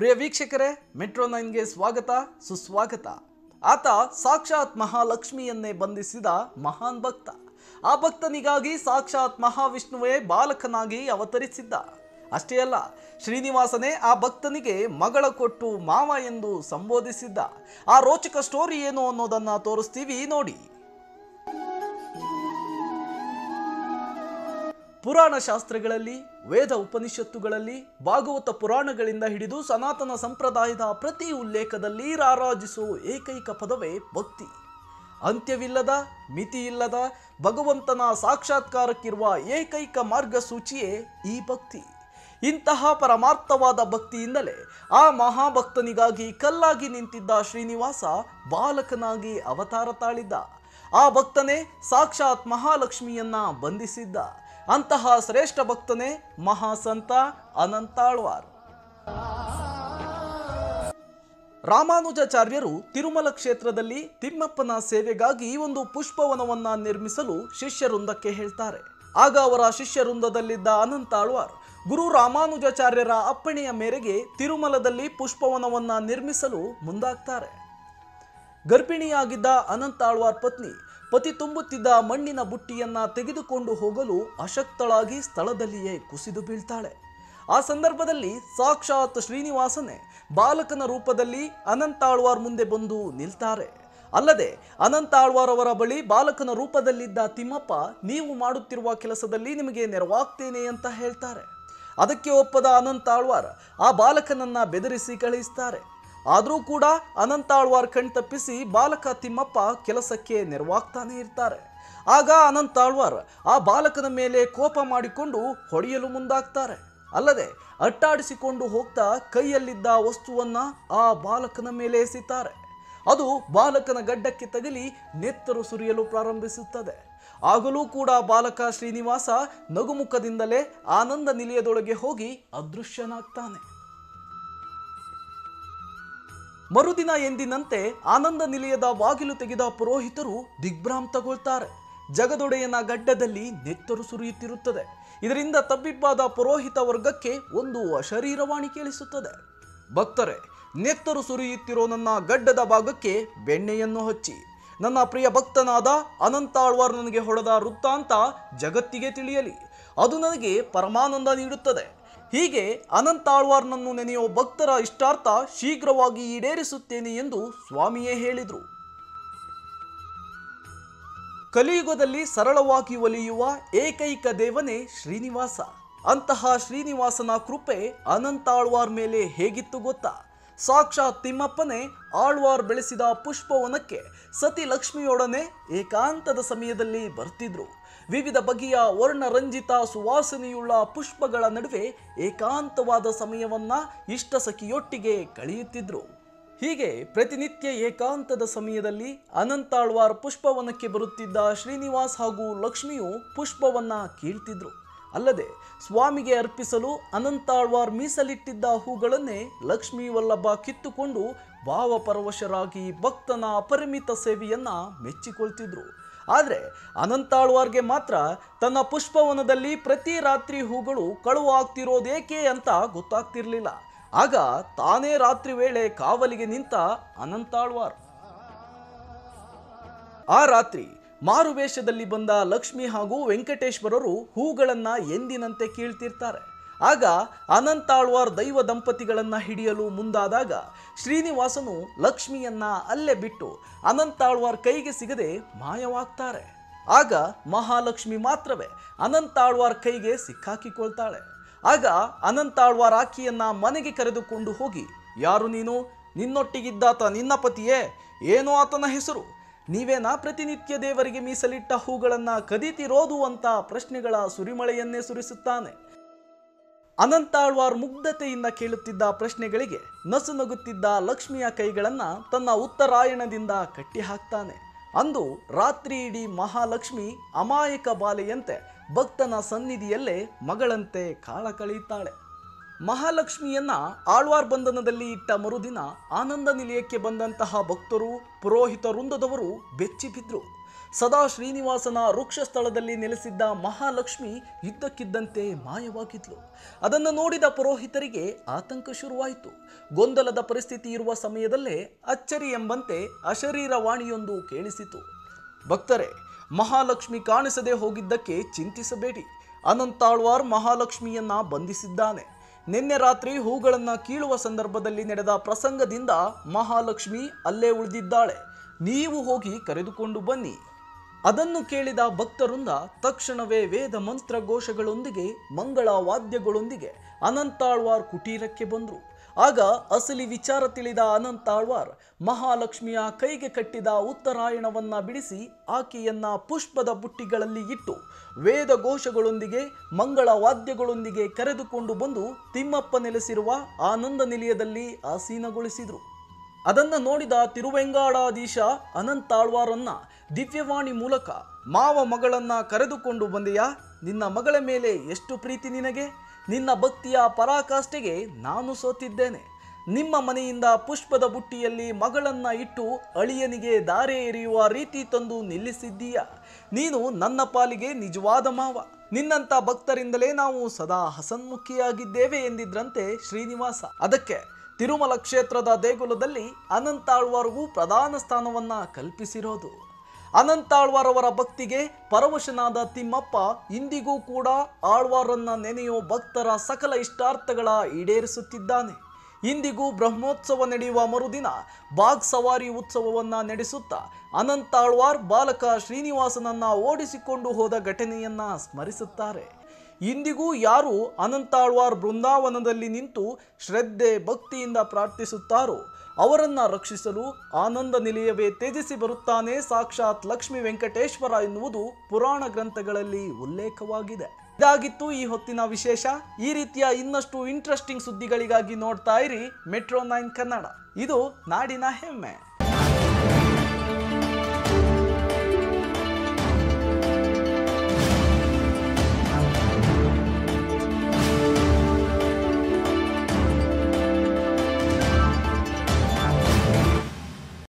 ಪ್ರಿಯ ವೀಕ್ಷಕರೇ, ಮೆಟ್ರೋ 9 ಗೆ ಸ್ವಾಗತ ಸುಸ್ವಾಗತ. ಆತ ಸಾಕ್ಷಾತ್ ಮಹಾಲಕ್ಷ್ಮಿಯನ್ನೇ ಬಂಧಿಸಿದ ಮಹಾನ್ ಭಕ್ತ. ಆ ಭಕ್ತನಿಗಾಗಿ ಸಾಕ್ಷಾತ್ ಮಹಾವಿಷ್ಣುವೇ ಬಾಲಕನಾಗಿ ಅವತರಿಸಿದ್ದ. ಅಷ್ಟೇ ಅಲ್ಲ, ಶ್ರೀನಿವಾಸನೇ ಆ ಭಕ್ತನಿಗೆ ಮಗಳ ಕೊಟ್ಟು ಮಾವ ಎಂದು ಸಂಬೋಧಿಸಿದ್ದ. ಆ ರೋಚಕ ಸ್ಟೋರಿ ಏನು ಅನ್ನೋದನ್ನ ತೋರಿಸ್ತೀವಿ ನೋಡಿ. ಪುರಾಣ ಶಾಸ್ತ್ರಗಳಲ್ಲಿ, ವೇದ ಉಪನಿಷತ್ತುಗಳಲ್ಲಿ, ಭಾಗವತ ಪುರಾಣಗಳಿಂದ ಹಿಡಿದು ಸನಾತನ ಸಂಪ್ರದಾಯದ ಪ್ರತಿ ಉಲ್ಲೇಖದಲ್ಲಿ ರಾರಾಜಿಸುವ ಏಕೈಕ ಪದವೇ ಭಕ್ತಿ. ಅಂತ್ಯವಿಲ್ಲದ, ಮಿತಿಯಿಲ್ಲದ ಭಗವಂತನ ಸಾಕ್ಷಾತ್ಕಾರಕ್ಕಿರುವ ಏಕೈಕ ಮಾರ್ಗಸೂಚಿಯೇ ಈ ಭಕ್ತಿ. ಇಂತಹ ಪರಮಾರ್ಥವಾದ ಭಕ್ತಿಯಿಂದಲೇ ಆ ಮಹಾಭಕ್ತನಿಗಾಗಿ ಕಲ್ಲಾಗಿ ನಿಂತಿದ್ದ ಶ್ರೀನಿವಾಸ ಬಾಲಕನಾಗಿ ಅವತಾರ ತಾಳಿದ್ದ. ಆ ಭಕ್ತನೇ ಸಾಕ್ಷಾತ್ ಮಹಾಲಕ್ಷ್ಮಿಯನ್ನ ಬಂಧಿಸಿದ್ದ. ಅಂತಹ ಶ್ರೇಷ್ಠ ಭಕ್ತನೇ ಮಹಾಸಂತ ಅನಂತಾಳ್ವಾರ್. ರಾಮಾನುಜಾಚಾರ್ಯರು ತಿರುಮಲ ಕ್ಷೇತ್ರದಲ್ಲಿ ತಿಮ್ಮಪ್ಪನ ಸೇವೆಗಾಗಿ ಈ ಒಂದು ಪುಷ್ಪವನವನ್ನ ನಿರ್ಮಿಸಲು ಶಿಷ್ಯವೃಂದಕ್ಕೆ ಹೇಳ್ತಾರೆ. ಆಗ ಅವರ ಶಿಷ್ಯವೃಂದದಲ್ಲಿದ್ದ ಅನಂತಾಳ್ವಾರ್ ಗುರು ರಾಮಾನುಜಾಚಾರ್ಯರ ಅಪ್ಪಣೆಯ ಮೇರೆಗೆ ತಿರುಮಲದಲ್ಲಿ ಪುಷ್ಪವನವನ್ನ ನಿರ್ಮಿಸಲು ಮುಂದಾಗ್ತಾರೆ. ಗರ್ಭಿಣಿಯಾಗಿದ್ದ ಅನಂತಾಳ್ವಾರ್ ಪತ್ನಿ ಪತಿ ತುಂಬುತ್ತಿದ್ದ ಮಣ್ಣಿನ ಬುಟ್ಟಿಯನ್ನ ತೆಗೆದುಕೊಂಡು ಹೋಗಲು ಅಶಕ್ತಳಾಗಿ ಸ್ಥಳದಲ್ಲಿಯೇ ಕುಸಿದು ಬೀಳ್ತಾಳೆ. ಆ ಸಂದರ್ಭದಲ್ಲಿ ಸಾಕ್ಷಾತ್ ಶ್ರೀನಿವಾಸನೇ ಬಾಲಕನ ರೂಪದಲ್ಲಿ ಅನಂತಾಳ್ವಾರ್ ಮುಂದೆ ಬಂದು ನಿಲ್ತಾರೆ. ಅಲ್ಲದೆ ಅನಂತಾಳ್ವಾರ್ ಅವರ ಬಳಿ ಬಾಲಕನ ರೂಪದಲ್ಲಿದ್ದ ತಿಮ್ಮಪ್ಪ ನೀವು ಮಾಡುತ್ತಿರುವ ಕೆಲಸದಲ್ಲಿ ನಿಮಗೆ ನೆರವಾಗ್ತೇನೆ ಅಂತ ಹೇಳ್ತಾರೆ. ಅದಕ್ಕೆ ಒಪ್ಪದ ಅನಂತಾಳ್ವಾರ್ ಆ ಬಾಲಕನನ್ನ ಬೆದರಿಸಿ ಕಳಿಸ್ತಾರೆ. ಆದರೂ ಕೂಡ ಅನಂತಾಳ್ವಾರ್ ಕಣ್ತಪ್ಪಿಸಿ ಬಾಲಕ ತಿಮ್ಮಪ್ಪ ಕೆಲಸಕ್ಕೆ ನೆರವಾಗ್ತಾನೆ ಇರ್ತಾರೆ. ಆಗ ಅನಂತಾಳ್ವಾರ್ ಆ ಬಾಲಕನ ಮೇಲೆ ಕೋಪ ಮಾಡಿಕೊಂಡು ಹೊಡೆಯಲು ಮುಂದಾಗ್ತಾರೆ. ಅಲ್ಲದೆ ಅಟ್ಟಾಡಿಸಿಕೊಂಡು ಹೋಗ್ತಾ ಕೈಯಲ್ಲಿದ್ದ ವಸ್ತುವನ್ನ ಆ ಬಾಲಕನ ಮೇಲೆ ಎಸಿತಾರೆ. ಅದು ಬಾಲಕನ ಗಡ್ಡಕ್ಕೆ ತಗಲಿ ನೆತ್ತರು ಸುರಿಯಲು ಪ್ರಾರಂಭಿಸುತ್ತದೆ. ಆಗಲೂ ಕೂಡ ಬಾಲಕ ಶ್ರೀನಿವಾಸ ನಗುಮುಖದಿಂದಲೇ ಆನಂದ ನಿಲಯದೊಳಗೆ ಹೋಗಿ ಅದೃಶ್ಯನಾಗ್ತಾನೆ. ಮರುದಿನ ಎಂದಿನಂತೆ ಆನಂದ ನಿಲಯದ ಬಾಗಿಲು ತೆಗೆದ ಪುರೋಹಿತರು ದಿಗ್ಭ್ರಾಂತಗೊಳ್ತಾರೆ. ಜಗದೊಡೆಯನ ಗಡ್ಡದಲ್ಲಿ ನೆತ್ತರು ಸುರಿಯುತ್ತಿರುತ್ತದೆ. ಇದರಿಂದ ತಬ್ಬಿಬ್ಬಾದ ಪುರೋಹಿತ ವರ್ಗಕ್ಕೆ ಒಂದು ಅಶರೀರವಾಣಿ ಕೇಳಿಸುತ್ತದೆ. ಭಕ್ತರೇ, ನೆತ್ತರು ಸುರಿಯುತ್ತಿರೋ ನನ್ನ ಗಡ್ಡದ ಭಾಗಕ್ಕೆ ಬೆಣ್ಣೆಯನ್ನು ಹಚ್ಚಿ. ನನ್ನ ಪ್ರಿಯ ಭಕ್ತನಾದ ಅನಂತಾಳ್ವಾರ್ ನನಗೆ ಹೊಡೆದ ವೃತ್ತಾಂತ ಜಗತ್ತಿಗೆ ತಿಳಿಯಲಿ. ಅದು ನನಗೆ ಪರಮಾನಂದ ನೀಡುತ್ತದೆ. ಹೀಗೆ ಅನಂತಾಳ್ವಾರ್ನನ್ನು ನೆನೆಯೋ ಭಕ್ತರ ಇಷ್ಟಾರ್ಥ ಶೀಘ್ರವಾಗಿ ಈಡೇರಿಸುತ್ತೇನೆ ಎಂದು ಸ್ವಾಮಿಯೇ ಹೇಳಿದರು. ಕಲಿಯುಗದಲ್ಲಿ ಸರಳವಾಗಿ ಒಲಿಯುವ ಏಕೈಕ ದೇವನೇ ಶ್ರೀನಿವಾಸ. ಅಂತಹ ಶ್ರೀನಿವಾಸನ ಕೃಪೆ ಅನಂತಾಳ್ವಾರ್ ಮೇಲೆ ಹೇಗಿತ್ತು ಗೊತ್ತಾ? ಸಾಕ್ಷಾತ್ ತಿಮ್ಮಪ್ಪನೇ ಆಳ್ವಾರ್ ಬೆಳೆಸಿದ ಪುಷ್ಪವನಕ್ಕೆ ಸತಿ ಲಕ್ಷ್ಮಿಯೊಡನೆ ಏಕಾಂತದ ಸಮಯದಲ್ಲಿ ಬರ್ತಿದ್ರು. ವಿವಿಧ ಬಗೆಯ ವರ್ಣರಂಜಿತ ಸುವಾಸನೆಯುಳ್ಳ ಪುಷ್ಪಗಳ ನಡುವೆ ಏಕಾಂತವಾದ ಸಮಯವನ್ನ ಇಷ್ಟ ಸಖಿಯೊಟ್ಟಿಗೆ ಕಳೆಯುತ್ತಿದ್ರು. ಹೀಗೆ ಪ್ರತಿನಿತ್ಯ ಏಕಾಂತದ ಸಮಯದಲ್ಲಿ ಅನಂತಾಳ್ವಾರ್ ಪುಷ್ಪವನಕ್ಕೆ ಬರುತ್ತಿದ್ದ ಶ್ರೀನಿವಾಸ್ ಹಾಗೂ ಲಕ್ಷ್ಮಿಯು ಪುಷ್ಪವನ್ನ ಕೀಳ್ತಿದ್ರು. ಅಲ್ಲದೆ ಸ್ವಾಮಿಗೆ ಅರ್ಪಿಸಲು ಅನಂತಾಳ್ವಾರ್ ಮೀಸಲಿಟ್ಟಿದ್ದ ಹೂಗಳನ್ನೇ ಲಕ್ಷ್ಮೀ ವಲ್ಲಭ ಕಿತ್ತುಕೊಂಡು ಭಾವಪರವಶರಾಗಿ ಭಕ್ತನ ಅಪರಿಮಿತ ಸೇವೆಯನ್ನ ಮೆಚ್ಚಿಕೊಳ್ತಿದ್ರು. ಆದರೆ ಅನಂತಾಳ್ವಾರ್ಗೆ ಮಾತ್ರ ತನ್ನ ಪುಷ್ಪವನದಲ್ಲಿ ಪ್ರತಿ ರಾತ್ರಿ ಹೂಗಳು ಕಳುವು ಆಗ್ತಿರೋದೇಕೆ ಅಂತ ಗೊತ್ತಾಗ್ತಿರ್ಲಿಲ್ಲ. ಆಗ ತಾನೇ ರಾತ್ರಿ ವೇಳೆ ಕಾವಲಿಗೆ ನಿಂತ ಅನಂತಾಳ್ವಾರ್. ಆ ರಾತ್ರಿ ಮಾರುವೇಷದಲ್ಲಿ ಬಂದ ಲಕ್ಷ್ಮಿ ಹಾಗೂ ವೆಂಕಟೇಶ್ವರರು ಹೂಗಳನ್ನು ಎಂದಿನಂತೆ ಕೀಳ್ತಿರ್ತಾರೆ. ಆಗ ಅನಂತಾಳ್ವಾರ್ ದೈವ ದಂಪತಿಗಳನ್ನು ಹಿಡಿಯಲು ಮುಂದಾದಾಗ ಶ್ರೀನಿವಾಸನು ಲಕ್ಷ್ಮಿಯನ್ನ ಅಲ್ಲೇ ಬಿಟ್ಟು ಅನಂತಾಳ್ವಾರ್ ಕೈಗೆ ಸಿಗದೆ ಮಾಯವಾಗ್ತಾರೆ. ಆಗ ಮಹಾಲಕ್ಷ್ಮಿ ಮಾತ್ರವೇ ಅನಂತಾಳ್ವಾರ್ ಕೈಗೆ ಸಿಕ್ಕಾಕಿಕೊಳ್ತಾಳೆ. ಆಗ ಅನಂತಾಳ್ವಾರ್ ಆಕೆಯನ್ನ ಮನೆಗೆ ಕರೆದುಕೊಂಡು ಹೋಗಿ, ಯಾರು ನೀನು? ನಿನ್ನೊಟ್ಟಿಗಿದ್ದಾತ ನಿನ್ನ ಪತಿಯೇ? ಏನೋ ಆತನ ಹೆಸರು? ನೀವೇನಾ ಪ್ರತಿನಿತ್ಯ ದೇವರಿಗೆ ಮೀಸಲಿಟ್ಟ ಹೂಗಳನ್ನು ಕದೀತಿರೋದು ಅಂತ ಪ್ರಶ್ನೆಗಳ ಸುರಿಮಳೆಯನ್ನೇ ಸುರಿಸುತ್ತಾನೆ. ಅನಂತಾಳ್ವಾರ್ ಮುಗ್ಧತೆಯಿಂದ ಕೇಳುತ್ತಿದ್ದ ಪ್ರಶ್ನೆಗಳಿಗೆ ನಸುನಗುತ್ತಿದ್ದ ಲಕ್ಷ್ಮಿಯ ಕೈಗಳನ್ನು ತನ್ನ ಉತ್ತರಾಯಣದಿಂದ ಕಟ್ಟಿಹಾಕ್ತಾನೆ. ಅಂದು ರಾತ್ರಿ ಇಡೀ ಮಹಾಲಕ್ಷ್ಮಿ ಅಮಾಯಕ ಬಾಲೆಯಂತೆ ಭಕ್ತನ ಸನ್ನಿಧಿಯಲ್ಲೇ ಮಗಳಂತೆ ಕಾಲ ಕಳೆಯುತ್ತಾಳೆ. ಮಹಾಲಕ್ಷ್ಮಿಯನ್ನ ಆಳ್ವಾರ್ ಬಂಧನದಲ್ಲಿ ಇಟ್ಟ ಮರುದಿನ ಆನಂದ ನಿಲಯಕ್ಕೆ ಬಂದಂತಹ ಭಕ್ತರು, ಪುರೋಹಿತ ವೃಂದದವರು ಬೆಚ್ಚಿಬಿದ್ರು. ಸದಾ ಶ್ರೀನಿವಾಸನ ವೃಕ್ಷ ಸ್ಥಳದಲ್ಲಿ ನೆಲೆಸಿದ್ದ ಮಹಾಲಕ್ಷ್ಮಿ ಇದ್ದಕ್ಕಿದ್ದಂತೆ ಮಾಯವಾಗಿದ್ಲು. ಅದನ್ನು ನೋಡಿದ ಪುರೋಹಿತರಿಗೆ ಆತಂಕ ಶುರುವಾಯಿತು. ಗೊಂದಲದ ಪರಿಸ್ಥಿತಿ ಇರುವ ಸಮಯದಲ್ಲೇ ಅಚ್ಚರಿ ಎಂಬಂತೆ ಅಶರೀರವಾಣಿಯೊಂದು ಕೇಳಿಸಿತು. ಭಕ್ತರೇ, ಮಹಾಲಕ್ಷ್ಮಿ ಕಾಣಿಸದೆ ಹೋಗಿದ್ದಕ್ಕೆ ಚಿಂತಿಸಬೇಡಿ. ಅನಂತಾಳ್ವಾರ್ ಮಹಾಲಕ್ಷ್ಮಿಯನ್ನ ಬಂಧಿಸಿದ್ದಾನೆ. ನಿನ್ನೆ ರಾತ್ರಿ ಹೂಗಳನ್ನು ಕೀಳುವ ಸಂದರ್ಭದಲ್ಲಿ ನಡೆದ ಪ್ರಸಂಗದಿಂದ ಮಹಾಲಕ್ಷ್ಮಿ ಅಲ್ಲೇ ಉಳಿದಿದ್ದಾಳೆ. ನೀವು ಹೋಗಿ ಕರೆದುಕೊಂಡು ಬನ್ನಿ. ಅದನ್ನು ಕೇಳಿದ ಭಕ್ತರಿಂದ ತಕ್ಷಣವೇ ವೇದ ಮಂತ್ರ ಘೋಷಗಳೊಂದಿಗೆ ಮಂಗಳ ವಾದ್ಯಗಳೊಂದಿಗೆ ಅನಂತಾಳ್ವಾರ್ ಕುಟೀರಕ್ಕೆ ಬಂದರು. ಆಗ ಅಸಲಿ ವಿಚಾರ ತಿಳಿದ ಅನಂತಾಳ್ವಾರ್ ಮಹಾಲಕ್ಷ್ಮಿಯ ಕೈಗೆ ಕಟ್ಟಿದ ಉತ್ತರಾಯಣವನ್ನು ಬಿಡಿಸಿ ಆಕೆಯನ್ನು ಪುಷ್ಪದ ಬುಟ್ಟಿಗಳಲ್ಲಿ ಇಟ್ಟು ವೇದ ಘೋಷಗಳೊಂದಿಗೆ ಮಂಗಳ ವಾದ್ಯಗಳೊಂದಿಗೆ ಕರೆದುಕೊಂಡು ಬಂದು ತಿಮ್ಮಪ್ಪ ನೆಲೆಸಿರುವ ಆನಂದ ನಿಲಯದಲ್ಲಿ ಆಸೀನಗೊಳಿಸಿದರು. ಅದನ್ನು ನೋಡಿದ ತಿರುವೆಂಗಾಡಾಧೀಶ ಅನಂತಾಳ್ವಾರನ್ನು ದಿವ್ಯವಾಣಿ ಮೂಲಕ, ಮಾವ ಮಗಳನ್ನು ಕರೆದುಕೊಂಡು ಬಂದೆಯಾ? ನಿನ್ನ ಮಗಳ ಮೇಲೆ ಎಷ್ಟು ಪ್ರೀತಿ ನಿನಗೆ! ನಿನ್ನ ಭಕ್ತಿಯ ಪರಾಕಾಷ್ಠೆಗೆ ನಾನು ಸೋತಿದ್ದೇನೆ. ನಿಮ್ಮ ಮನೆಯಿಂದ ಪುಷ್ಪದ ಬುಟ್ಟಿಯಲ್ಲಿ ಮಗಳನ್ನು ಇಟ್ಟು ಅಳಿಯನಿಗೆ ದಾರೆ ಎರೆಯುವ ರೀತಿ ತಂದು ನಿಲ್ಲಿಸಿದ್ದೀಯ. ನೀನು ನನ್ನ ಪಾಲಿಗೆ ನಿಜವಾದ ಮಾವ. ನಿನ್ನಂಥ ಭಕ್ತರಿಂದಲೇ ನಾವು ಸದಾ ಹಸನ್ಮುಖಿಯಾಗಿದ್ದೇವೆ ಎಂದಿದ್ರಂತೆ ಶ್ರೀನಿವಾಸ. ಅದಕ್ಕೆ ತಿರುಮಲ ಕ್ಷೇತ್ರದ ದೇಗುಲದಲ್ಲಿ ಅನಂತಾಳ್ವಾರ್ಗೂ ಪ್ರಧಾನ ಸ್ಥಾನವನ್ನು ಕಲ್ಪಿಸಿರೋದು. ಅನಂತಾಳ್ವಾರವರ ಭಕ್ತಿಗೆ ಪರವಶನಾದ ತಿಮ್ಮಪ್ಪ ಇಂದಿಗೂ ಕೂಡ ಆಳ್ವಾರನ್ನು ನೆನೆಯೋ ಭಕ್ತರ ಸಕಲ ಇಷ್ಟಾರ್ಥಗಳ ಈಡೇರಿಸುತ್ತಿದ್ದಾನೆ. ಇಂದಿಗೂ ಬ್ರಹ್ಮೋತ್ಸವ ನಡೆಯುವ ಮರುದಿನ ಬಾಗ್ ಸವಾರಿ ಉತ್ಸವವನ್ನು ನಡೆಸುತ್ತಾ ಅನಂತಾಳ್ವಾರ್ ಬಾಲಕ ಶ್ರೀನಿವಾಸನನ್ನು ಓಡಿಸಿಕೊಂಡು ಹೋದ ಘಟನೆಯನ್ನು ಸ್ಮರಿಸುತ್ತಾರೆ. ಇಂದಿಗೂ ಯಾರು ಅನಂತಾಳ್ವಾರ್ ಬೃಂದಾವನದಲ್ಲಿ ನಿಂತು ಶ್ರದ್ಧೆ ಭಕ್ತಿಯಿಂದ ಪ್ರಾರ್ಥಿಸುತ್ತಾರೋ ಅವರನ್ನು ರಕ್ಷಿಸಲು ಆನಂದ ನಿಲಯವೇ ತ್ಯಜಿಸಿ ಬರುತ್ತಾನೆ ಸಾಕ್ಷಾತ್ ಲಕ್ಷ್ಮೀ ವೆಂಕಟೇಶ್ವರ ಎನ್ನುವುದು ಪುರಾಣ ಗ್ರಂಥಗಳಲ್ಲಿ ಉಲ್ಲೇಖವಾಗಿದೆ. ಇದಾಗಿತ್ತು ಈ ಹೊತ್ತಿನ ವಿಶೇಷ. ಈ ರೀತಿಯ ಇನ್ನಷ್ಟು ಇಂಟ್ರೆಸ್ಟಿಂಗ್ ಸುದ್ದಿಗಳಿಗಾಗಿ ನೋಡ್ತಾ ಇರಿ ಮೆಟ್ರೋ 9 ಕನ್ನಡ. ಇದು ನಾಡಿನ ಹೆಮ್ಮೆ.